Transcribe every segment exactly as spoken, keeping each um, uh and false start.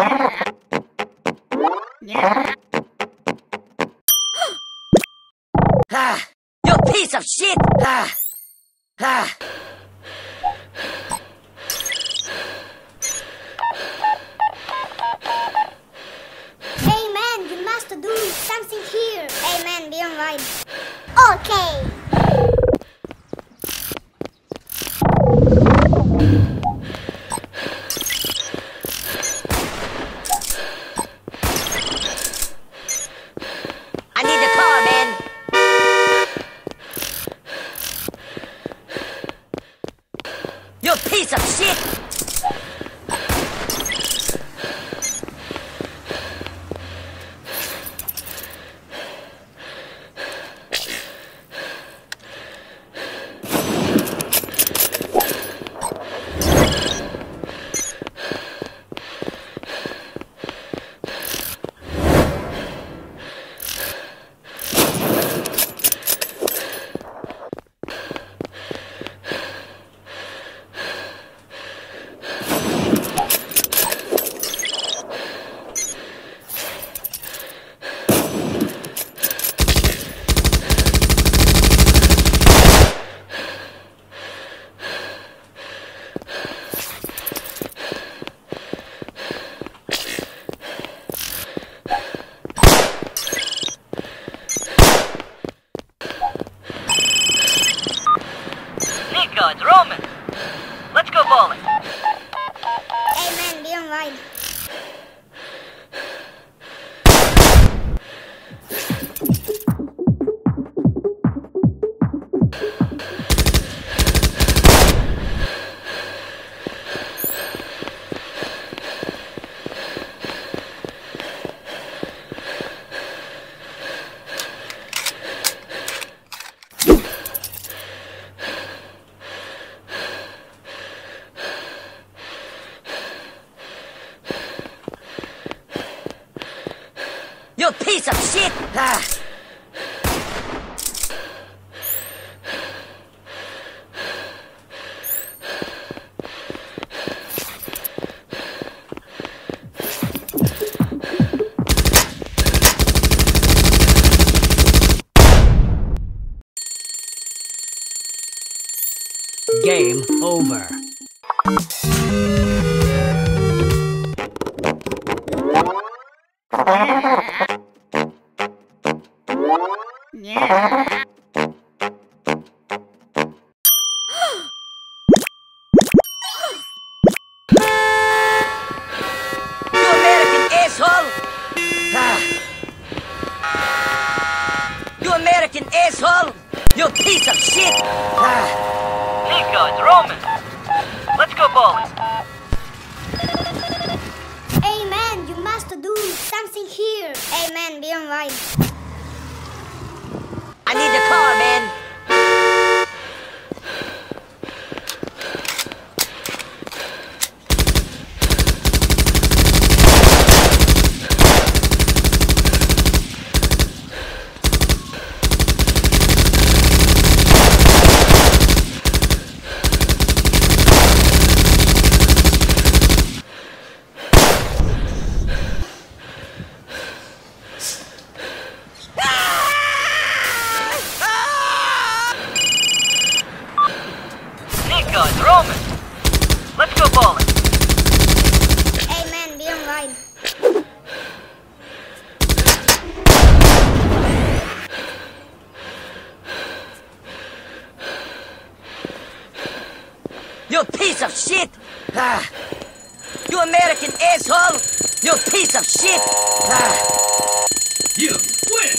Yeah. Ah, you piece of shit! Ah. Ah. Amen, you must do something here. Amen, be online. Okay. Piece of shit! It's Roman. Let's go bowling. Amen, be online. You piece of shit! Ah. Game over. Yeah. You American asshole ah. You American asshole, you piece of shit. ah. Nico, it's Roman. Let's go bowling. Hey man, you must do something here. Hey man, be online. I need the car, man. It's Roman. Let's go bowling. Amen, be online. You piece of shit! Ah. You American asshole! You piece of shit! Ah. You win!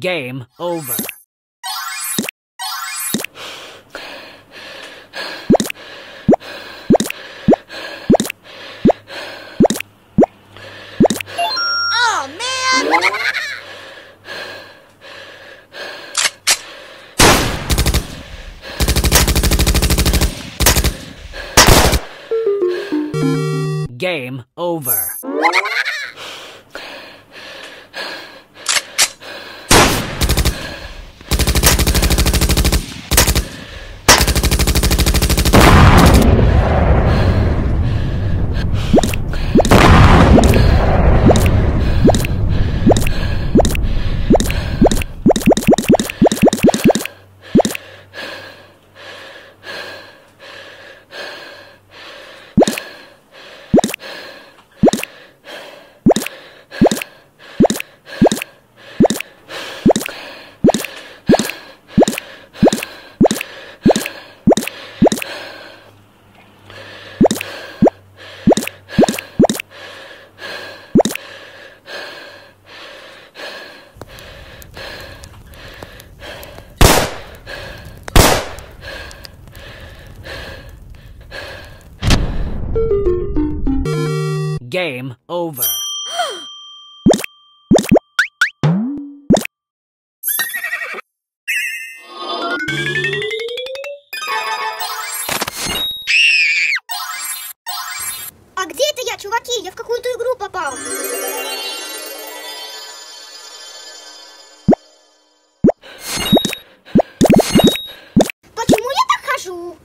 Game over. Game over. Game over. А где это я, чуваки? Я в какую-то игру попал. Почему я так хожу?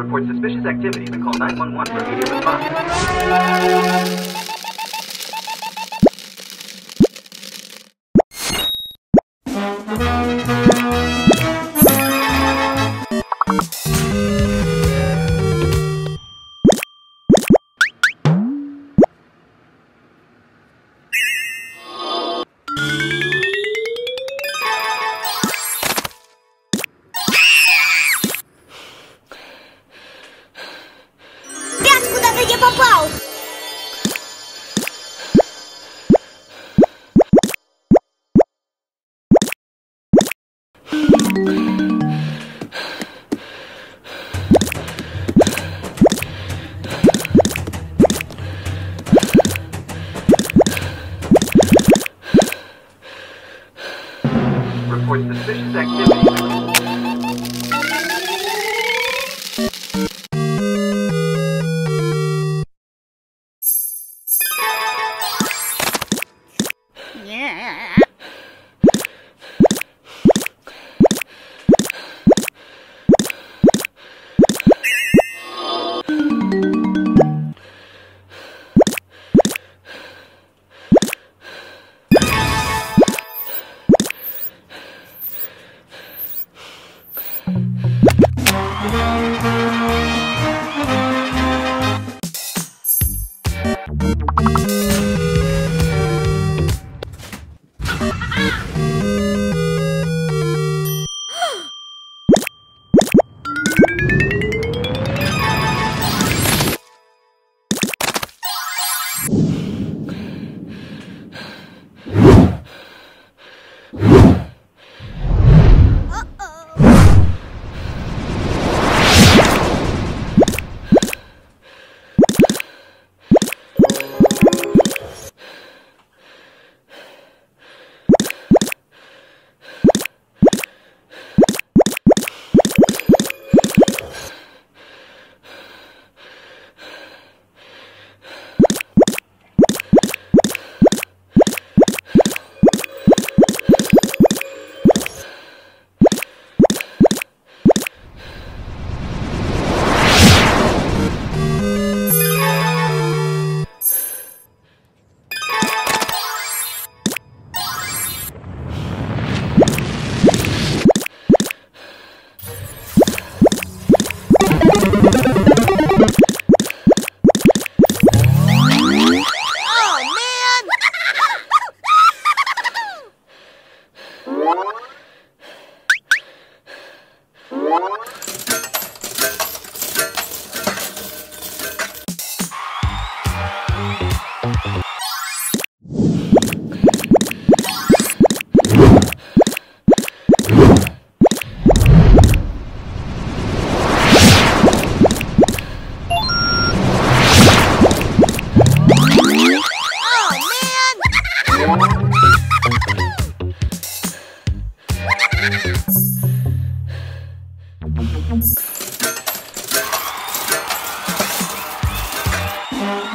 Report suspicious activities and call nine one one for immediate response. Report suspicious activity.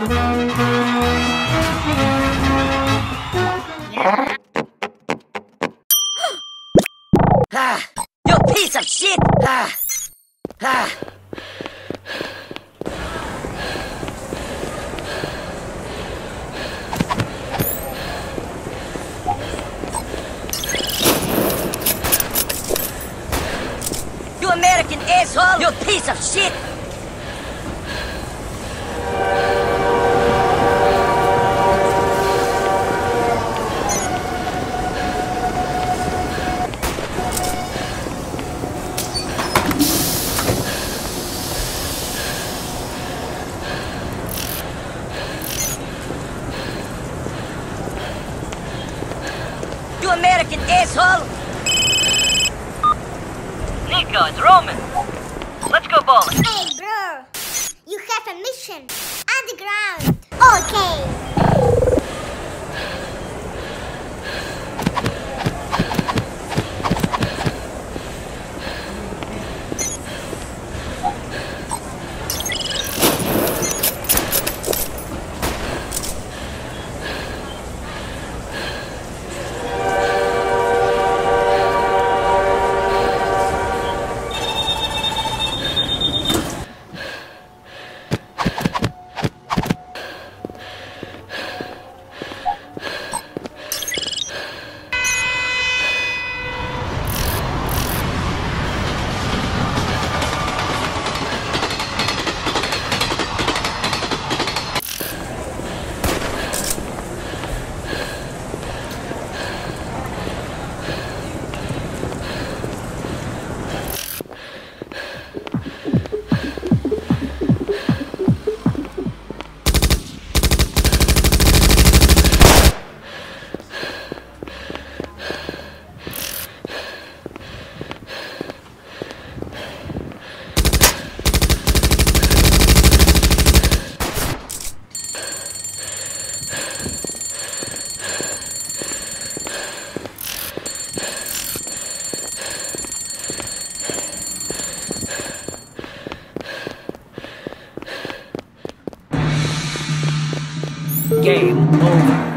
Ah, you piece of shit! Ah, ah. You American asshole! You piece of shit! You American asshole! Nico, it's Roman. Let's go bowling. Hey, bro. You have a mission. Underground. Okay. Game over.